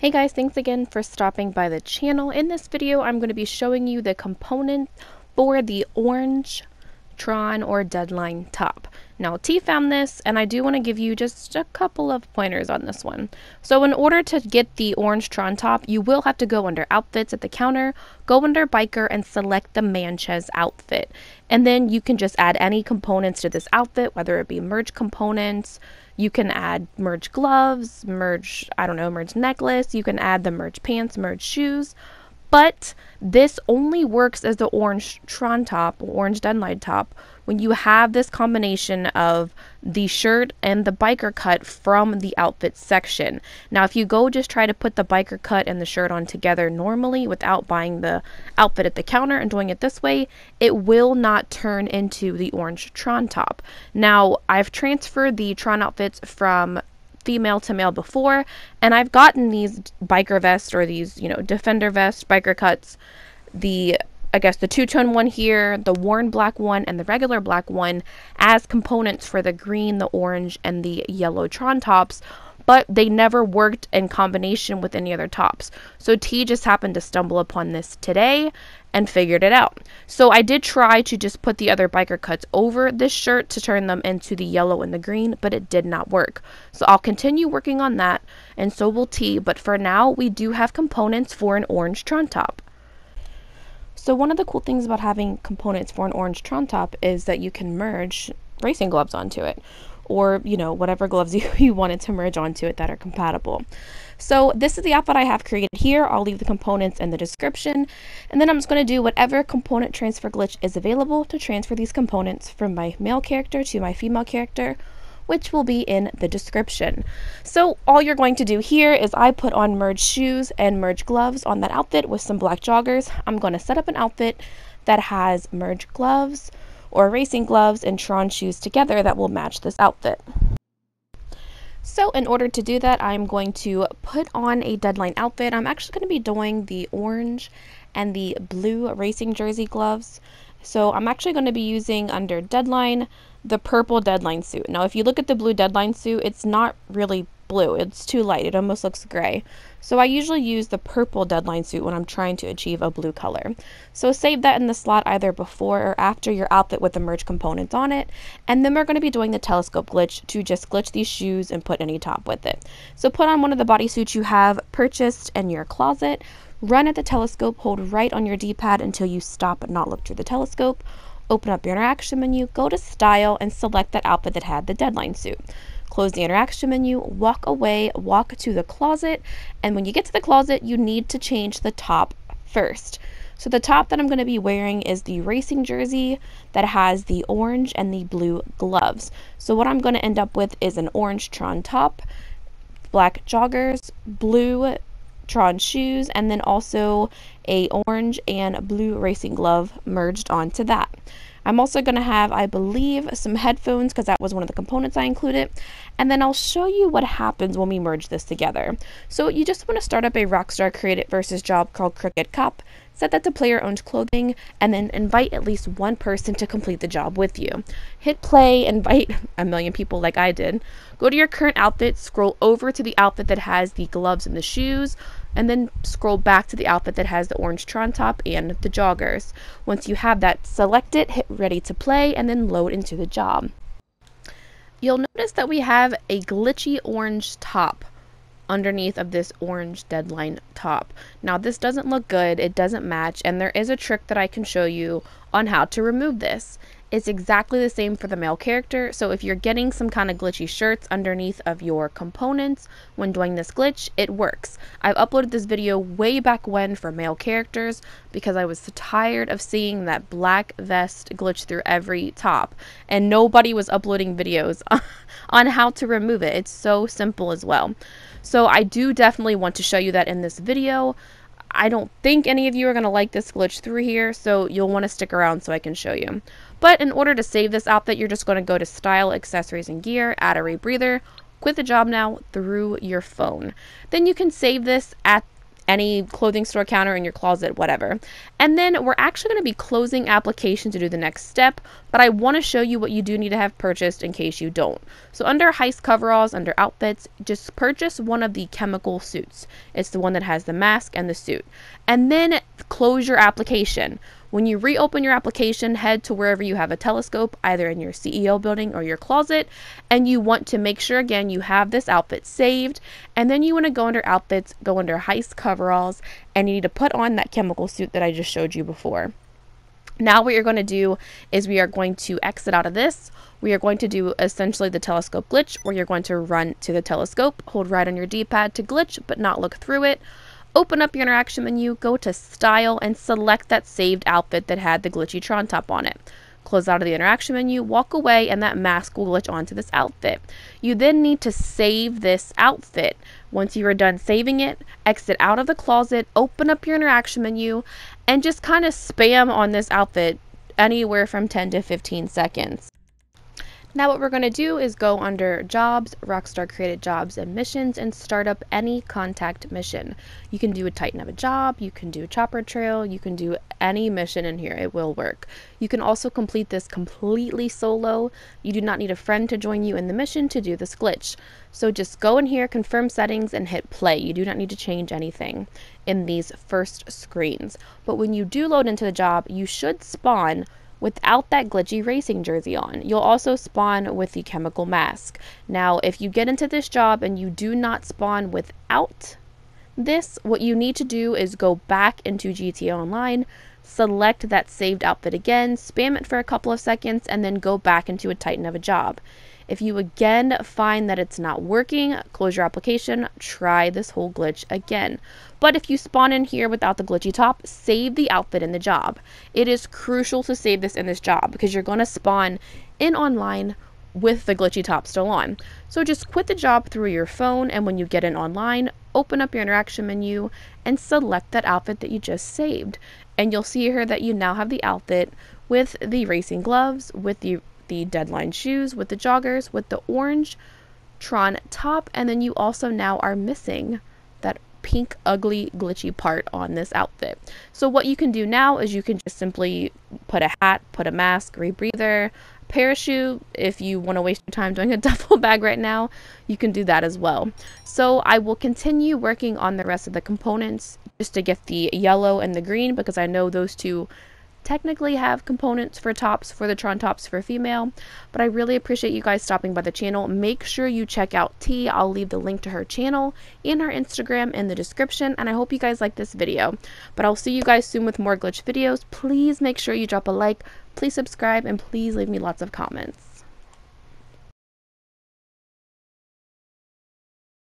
Hey guys, thanks again for stopping by the channel. In this video, I'm going to be showing you the components for the orange Tron or deadline top. Now T found this, and I do want to give you just a couple of pointers on this one. So in order to get the orange Tron top, you will have to go under outfits at the counter, go under biker, and select the Manchez outfit. And then you can just add any components to this outfit, whether it be merge components. You can add merge gloves, merge necklace. You can add the merge pants, merge shoes. But this only works as the orange Tron top, orange deadline top, when you have this combination of the shirt and the biker cut from the outfit section. Now, if you go just try to put the biker cut and the shirt on together normally without buying the outfit at the counter and doing it this way, it will not turn into the orange Tron top. Now, I've transferred the Tron outfits from female to male before, and I've gotten these biker vests or these, defender vests, biker cuts, I guess the two-tone one here, the worn black one, and the regular black one as components for the green, the orange, and the yellow Tron tops, but they never worked in combination with any other tops. So T just happened to stumble upon this today and figured it out. So I did try to just put the other biker cuts over this shirt to turn them into the yellow and the green, but it did not work. So I'll continue working on that, and so will T, but for now we do have components for an orange Tron top. So one of the cool things about having components for an orange Tron top is that you can merge racing gloves onto it, or whatever gloves you wanted to merge onto it that are compatible. So this is the outfit I have created here. I'll leave the components in the description, and then I'm just going to do whatever component transfer glitch is available to transfer these components from my male character to my female character, which will be in the description. So all you're going to do here is I put on merge shoes and merge gloves on that outfit with some black joggers. I'm going to set up an outfit that has merge gloves, or racing gloves, and Tron shoes together that will match this outfit. So in order to do that, I'm going to put on a deadline outfit. I'm actually going to be doing the orange and the blue racing jersey gloves. So I'm actually going to be using, under deadline, the purple deadline suit. Now if you look at the blue deadline suit, it's not really blue, it's too light, it almost looks gray. So I usually use the purple deadline suit when I'm trying to achieve a blue color. So save that in the slot either before or after your outfit with the merge components on it, and then we're going to be doing the telescope glitch to just glitch these shoes and put any top with it. So put on one of the bodysuits you have purchased in your closet, run at the telescope, hold right on your D-pad until you stop but not look through the telescope, open up your interaction menu, go to style, and select that outfit that had the deadline suit. Close the interaction menu, walk away, walk to the closet, and when you get to the closet, you need to change the top first. So the top that I'm going to be wearing is the racing jersey that has the orange and the blue gloves. So what I'm going to end up with is an orange Tron top, black joggers, blue Tron shoes, and then also a orange and blue racing glove merged onto that. I'm also going to have, I believe, some headphones, because that was one of the components I included. And then I'll show you what happens when we merge this together. So you just want to start up a Rockstar created versus job called Crooked Cop, set that to player owned clothing, and then invite at least one person to complete the job with you. Hit play, invite a million people like I did. Go to your current outfit, scroll over to the outfit that has the gloves and the shoes, and then scroll back to the outfit that has the orange Tron top and the joggers. Once you have that, select it, hit ready to play, and then load into the job. You'll notice that we have a glitchy orange top underneath of this orange deadline top. Now this doesn't look good, it doesn't match, and there is a trick that I can show you on how to remove this. It's exactly the same for the male character, so if you're getting some kind of glitchy shirts underneath of your components when doing this glitch, it works. I've uploaded this video way back when for male characters because I was tired of seeing that black vest glitch through every top, and nobody was uploading videos on how to remove it. It's so simple as well. So I do definitely want to show you that in this video. I don't think any of you are going to like this glitch through here, so you'll want to stick around so I can show you. But in order to save this outfit, you're just going to go to Style, Accessories, and Gear, add a rebreather, quit the job now through your phone. Then you can save this at any clothing store counter, in your closet, whatever. And then we're actually going to be closing application to do the next step, but I want to show you what you do need to have purchased in case you don't. So under heist coveralls, under outfits, just purchase one of the chemical suits. It's the one that has the mask and the suit. And then close your application. When you reopen your application, head to wherever you have a telescope, either in your CEO building or your closet, and you want to make sure, again, you have this outfit saved, and then you want to go under outfits, go under heist coveralls, and you need to put on that chemical suit that I just showed you before. Now what you're going to do is we are going to exit out of this. We are going to do essentially the telescope glitch, where you're going to run to the telescope, hold right on your D-pad to glitch, but not look through it. Open up your interaction menu, go to style, and select that saved outfit that had the glitchy Tron top on it. Close out of the interaction menu, walk away, and that mask will glitch onto this outfit. You then need to save this outfit. Once you are done saving it, exit out of the closet, open up your interaction menu, and just kind of spam on this outfit anywhere from 10 to 15 seconds. Now what we're going to do is go under Jobs, Rockstar Created Jobs and Missions, and start up any contact mission. You can do a Titan of a Job, you can do Chopper Trail, you can do any mission in here, it will work. You can also complete this completely solo. You do not need a friend to join you in the mission to do this glitch. So just go in here, confirm settings, and hit play. You do not need to change anything in these first screens. But when you do load into the job, you should spawn without that glitchy racing jersey on. You'll also spawn with the chemical mask. Now, if you get into this job and you do not spawn without this, what you need to do is go back into GTA Online, select that saved outfit again, spam it for a couple of seconds, and then go back into a Titan of a Job. If you again find that it's not working, close your application, try this whole glitch again. But if you spawn in here without the glitchy top, save the outfit in the job. It is crucial to save this in this job because you're going to spawn in online with the glitchy top still on. So just quit the job through your phone, and when you get in online, open up your interaction menu and select that outfit that you just saved. And you'll see here that you now have the outfit with the racing gloves, with the deadline shoes, with the joggers, with the orange Tron top, and then you also now are missing that pink ugly glitchy part on this outfit. So what you can do now is you can just simply put a hat, put a mask, rebreather, parachute. If you want to waste your time doing a duffel bag right now, you can do that as well. So I will continue working on the rest of the components just to get the yellow and the green, because I know those two technically have components for tops, for the Tron tops for female. But I really appreciate you guys stopping by the channel. Make sure you check out T. I'll leave the link to her channel and her Instagram in the description, and I hope you guys like this video. But I'll see you guys soon with more glitch videos. Please make sure you drop a like, please subscribe, and please leave me lots of comments.